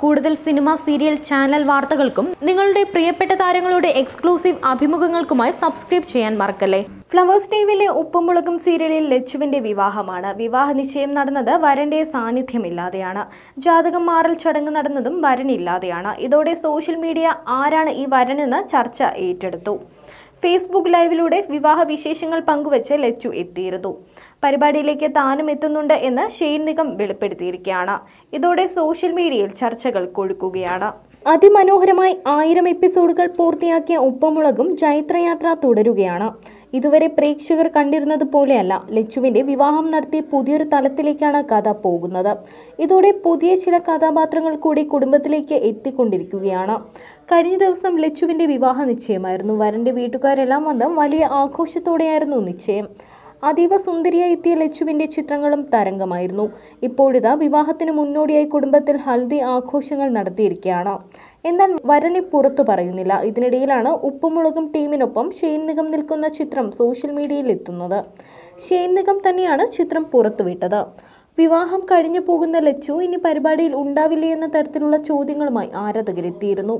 കൂടുതൽ cinema serial channel വാർത്തകൾക്കും നിങ്ങളുടെ പ്രിയപ്പെട്ട താരങ്ങളുടെ എക്സ്ക്ലൂസീവ് അഭിമുഖങ്ങൾക്കുമായി സബ്സ്ക്രൈബ് ചെയ്യാൻ മറക്കല്ലേ. ഫ്ലവേഴ്സ് ടിവിയിലെ ഉപ്പും മുളകും സീരിയലിൽ ലച്ചുവിന്റെ വിവാഹമാണ്. വിവാഹ നിശ്ചയം നടന്നത് വരന്റെ സാന്നിധ്യമില്ലാതെയാണ്. ജാതകം മാറൽ ചടങ്ങ് നടന്നതും വരനില്ലാതെയാണ്. ഇതോടെ സോഷ്യൽ മീഡിയ ആരാണ് ഈ വരനെന്ന് ചർച്ച ഏറ്റെടുത്തു. ഫേസ്ബുക്ക് ലൈവിലൂടെ വിവാഹ വിശേഷങ്ങൾ പങ്കുവച്ച് ലച്ചു എത്തിയിരുന്നു. പരിപാടിയിലേക്ക് താനും എത്തുന്നുണ്ട് എന്ന് ഷെയ്ൻ നിഗം വെളിപ്പെടുത്തിയിരിക്കുകയാണ്. ഇതോടെ സോഷ്യൽ മീഡിയയിൽ ചർച്ചകൾ കൊഴുക്കുകയാണ്. അതിമനോഹരമായി 1000 എപ്പിസോഡുകൾ പൂർത്തിയാക്കിയ ഉപ്പും മുളകും ജൈത്രയാത്ര തുടരുകയാണ്. ഇതുവരെ പ്രേക്ഷകർ കണ്ടിരുന്നത് പോലെയല്ല, ലച്ചുവിന്റെ വിവാഹം നടത്തി പുതിയൊരു തലത്തിലേക്കാണ് കഥ പോകുന്നത്. ഇതോടെ പുതിയ ചില കഥാപാത്രങ്ങൾ കൂടി കുടുംബത്തിലേക്ക് എത്തിക്കൊണ്ടിരിക്കുകയാണ്. കഴിഞ്ഞ ദിവസം ലച്ചുവിന്റെ വിവാഹ നിശ്ചയമായിരുന്നു. വരന്റെ വീട്ടുകാരെല്ലാം വന്ന് വലിയ ആഘോഷത്തോടെയായിരുന്നു നിശ്ചയം. അതീവ സുന്ദരിയായി എത്തിയ ലച്ചുവിന്റെ ചിത്രങ്ങളും തരംഗമായിരുന്നു. ഇപ്പോഴിതാ വിവാഹത്തിന് മുന്നോടിയായി കുടുംബത്തിൽ ഹൽദി ആഘോഷങ്ങൾ നടത്തിയിരിക്കുകയാണ്. എന്നാൽ വരനെ പുറത്തു പറയുന്നില്ല. ഇതിനിടയിലാണ് ഉപ്പും മുളകും ടീമിനൊപ്പം ഷെയ്ൻ നിഗം നിൽക്കുന്ന ചിത്രം സോഷ്യൽ മീഡിയയിൽ എത്തുന്നത്. ഷെയ്ൻ നിഗം തന്നെയാണ് ചിത്രം പുറത്തുവിട്ടത്. വിവാഹം കഴിഞ്ഞു പോകുന്ന ലച്ചു ഇനി പരിപാടിയിൽ ഉണ്ടാവില്ലേ എന്ന തരത്തിലുള്ള ചോദ്യങ്ങളുമായി ആരാധകരെത്തിയിരുന്നു.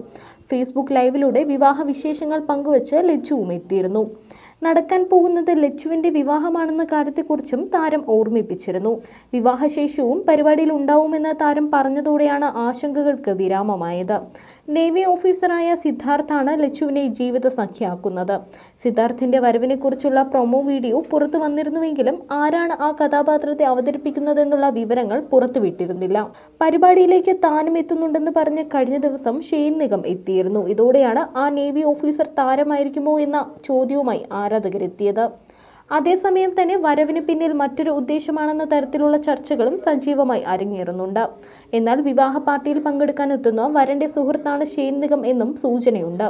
ഫേസ്ബുക്ക് ലൈവിലൂടെ വിവാഹ വിശേഷങ്ങൾ പങ്കുവച്ച് ലച്ചുവും എത്തിയിരുന്നു. നടക്കാൻ പോകുന്നത് ലച്ചുവിന്റെ വിവാഹമാണെന്ന കാര്യത്തെക്കുറിച്ചും താരം ഓർമ്മിപ്പിച്ചിരുന്നു. വിവാഹശേഷവും പരിപാടിയിൽ ഉണ്ടാവുമെന്ന് താരം പറഞ്ഞതോടെയാണ് ആശങ്കകൾക്ക് വിരാമമായത്. നേവി ഓഫീസറായ സിദ്ധാർത്ഥാണ് ലച്ചുവിനെ ജീവിത സഖ്യയാക്കുന്നത്. സിദ്ധാർത്ഥിന്റെ വരവിനെക്കുറിച്ചുള്ള പ്രൊമോ വീഡിയോ പുറത്തു വന്നിരുന്നുവെങ്കിലും ആരാണ് ആ കഥാപാത്രത്തെ അവതരിപ്പിക്കുന്നത് എന്നുള്ള വിവരങ്ങൾ പുറത്തുവിട്ടിരുന്നില്ല. പരിപാടിയിലേക്ക് താനും എത്തുന്നുണ്ടെന്ന് പറഞ്ഞ് കഴിഞ്ഞ ദിവസം ഷെയ്ൻ നിഗം എത്തിയിരുന്നു. ഇതോടെയാണ് ആ നേവി ഓഫീസർ താരമായിരിക്കുമോ എന്ന ചോദ്യവുമായി ആരാധകരെത്തിയത്. അതേസമയം തന്നെ വരവിന് പിന്നിൽ മറ്റൊരു ഉദ്ദേശമാണെന്ന തരത്തിലുള്ള ചർച്ചകളും സജീവമായി അരങ്ങേറുന്നുണ്ട്. എന്നാൽ വിവാഹ പാർട്ടിയിൽ പങ്കെടുക്കാൻ എത്തുന്ന വരന്റെ സുഹൃത്താണ് ഷെയ്ൻ നിഗം എന്നും സൂചനയുണ്ട്.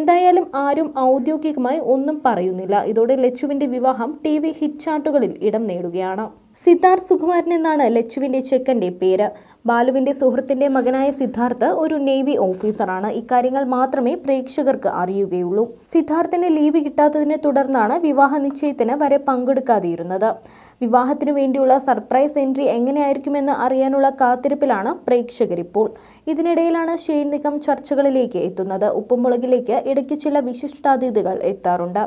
എന്തായാലും ആരും ഔദ്യോഗികമായി ഒന്നും പറയുന്നില്ല. ഇതോടെ ലച്ചുവിന്റെ വിവാഹം TV ഹിറ്റ് ചാർട്ടുകളിൽ ഇടം നേടുകയാണ്. സിദ്ധാർത്ഥ് സുകുമാരൻ എന്നാണ് ലച്ചുവിന്റെ ചെക്കൻ്റെ പേര്. ബാലുവിന്റെ സുഹൃത്തിന്റെ മകനായ സിദ്ധാർത്ഥ് ഒരു നേവി ഓഫീസറാണ്. ഇക്കാര്യങ്ങൾ മാത്രമേ പ്രേക്ഷകർക്ക് അറിയുകയുള്ളൂ. സിദ്ധാർത്ഥിന് ലീവ് കിട്ടാത്തതിനെ തുടർന്നാണ് വിവാഹ നിശ്ചയത്തിന് വരെ പങ്കെടുക്കാതിരുന്നത്. വിവാഹത്തിനു വേണ്ടിയുള്ള സർപ്രൈസ് എൻട്രി എങ്ങനെയായിരിക്കുമെന്ന് അറിയാനുള്ള കാത്തിരിപ്പിലാണ് പ്രേക്ഷകരിപ്പോൾ. ഇതിനിടയിലാണ് ഷെയ്ൻ നിഗം ചർച്ചകളിലേക്ക് എത്തുന്നത്. ഉപ്പും മുളകിലേക്ക് ഇടയ്ക്ക് ചില വിശിഷ്ടാതിഥികൾ എത്താറുണ്ട്.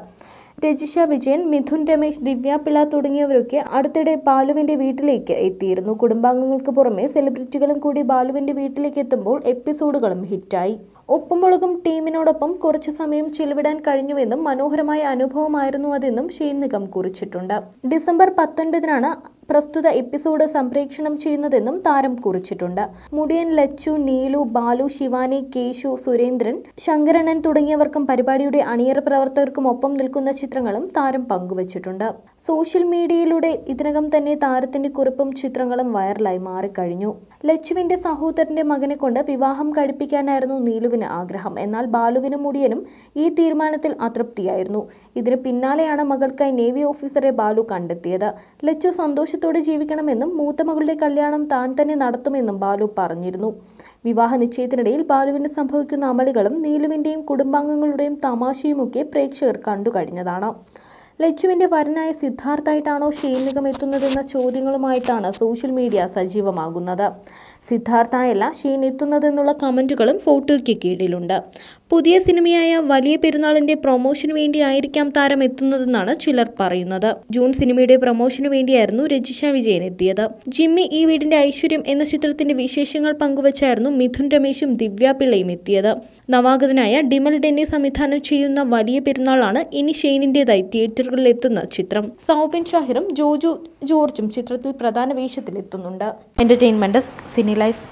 രജിഷ വിജയൻ, മിഥുൻ രമേശ്, ദിവ്യാപിള്ള തുടങ്ങിയവരൊക്കെ അടുത്തിടെ ബാലുവിന്റെ വീട്ടിലേക്ക് എത്തിയിരുന്നു. കുടുംബാംഗങ്ങൾക്ക് പുറമെ സെലിബ്രിറ്റികളും കൂടി ബാലുവിന്റെ വീട്ടിലേക്ക് എത്തുമ്പോൾ എപ്പിസോഡുകളും ഹിറ്റായി. ഉപ്പും മുളകും ടീമിനോടൊപ്പം കുറച്ചു സമയം ചിലവിടാൻ കഴിഞ്ഞുവെന്നും മനോഹരമായ അനുഭവമായിരുന്നു അതെന്നും ഷെയ്ൻ നിഗം കുറിച്ചിട്ടുണ്ട്. ഡിസംബർ 19 പ്രസ്തുത എപ്പിസോഡ് സംപ്രേക്ഷണം ചെയ്യുന്നതെന്നും താരം കുറിച്ചിട്ടുണ്ട്. മുടിയൻ, ലച്ചു, നീലു, ബാലു, ശിവാനി, കേശു, സുരേന്ദ്രൻ, ശങ്കരണൻ തുടങ്ങിയവർക്കും പരിപാടിയുടെ അണിയറ പ്രവർത്തകർക്കുമൊപ്പം നിൽക്കുന്ന ചിത്രങ്ങളും താരം പങ്കുവച്ചിട്ടുണ്ട്. സോഷ്യൽ മീഡിയയിലൂടെ ഇതിനകം തന്നെ താരത്തിന്റെ കുറിപ്പും ചിത്രങ്ങളും വൈറലായി മാറിക്കഴിഞ്ഞു. ലച്ചുവിന്റെ സഹോദരന്റെ മകനെ കൊണ്ട് വിവാഹം കഴിപ്പിക്കാനായിരുന്നു നീലുവിന് ആഗ്രഹം. എന്നാൽ ബാലുവിനും മുടിയനും ഈ തീരുമാനത്തിൽ അതൃപ്തിയായിരുന്നു. ഇതിന് പിന്നാലെയാണ് മകൾക്കായി നേവി ഓഫീസറെ ബാലു കണ്ടെത്തിയത്. ലച്ചു സന്തോഷം ത്തോടെ ജീവിക്കണമെന്നും മൂത്ത മകളുടെ കല്യാണം താൻ തന്നെ നടത്തുമെന്നും ബാലു പറഞ്ഞിരുന്നു. വിവാഹ നിശ്ചയത്തിനിടയിൽ ബാലുവിന് സംഭവിക്കുന്ന അമളികളും നീലുവിന്റെയും കുടുംബാംഗങ്ങളുടെയും തമാശയുമൊക്കെ പ്രേക്ഷകർ കണ്ടു കഴിഞ്ഞതാണ്. ലച്ചുവിന്റെ വരനായ സിദ്ധാർത്ഥായിട്ടാണോ ഷെയ്ൻ നിഗം എത്തുന്നതെന്ന ചോദ്യങ്ങളുമായിട്ടാണ് സോഷ്യൽ മീഡിയ സജീവമാകുന്നത്. സിദ്ധാർത്ഥായല്ല ഷെയ്ൻ എത്തുന്നതെന്നുള്ള കമന്റുകളും ഫോട്ടോയ്ക്ക് കീഴിലുണ്ട്. പുതിയ സിനിമയായ വലിയ പെരുന്നാളിന്റെ പ്രൊമോഷന് വേണ്ടിയായിരിക്കാം താരം എത്തുന്നതെന്നാണ് ചിലർ പറയുന്നത്. ജൂൺ സിനിമയുടെ പ്രൊമോഷന് വേണ്ടിയായിരുന്നു രജിഷ വിജയൻ എത്തിയത്. ജിമ്മി ഈ വീടിന്റെ ഐശ്വര്യം എന്ന ചിത്രത്തിന്റെ വിശേഷങ്ങൾ പങ്കുവച്ചായിരുന്നു മിഥുൻ രമേശും ദിവ്യാപിള്ളയും എത്തിയത്. നവാഗതനായ ഡിമൽ ഡെന്നെ സംവിധാനം ചെയ്യുന്ന വലിയ പെരുന്നാളാണ് ഇനി ഷെയ്നിന്റേതായി തിയേറ്ററുകളിൽ എത്തുന്ന ചിത്രം. സൗബിൻ ഷാഹിറും ജോജു ജോർജും ചിത്രത്തിൽ പ്രധാന വേഷത്തിൽ എത്തുന്നുണ്ട്. Entertainment cine life.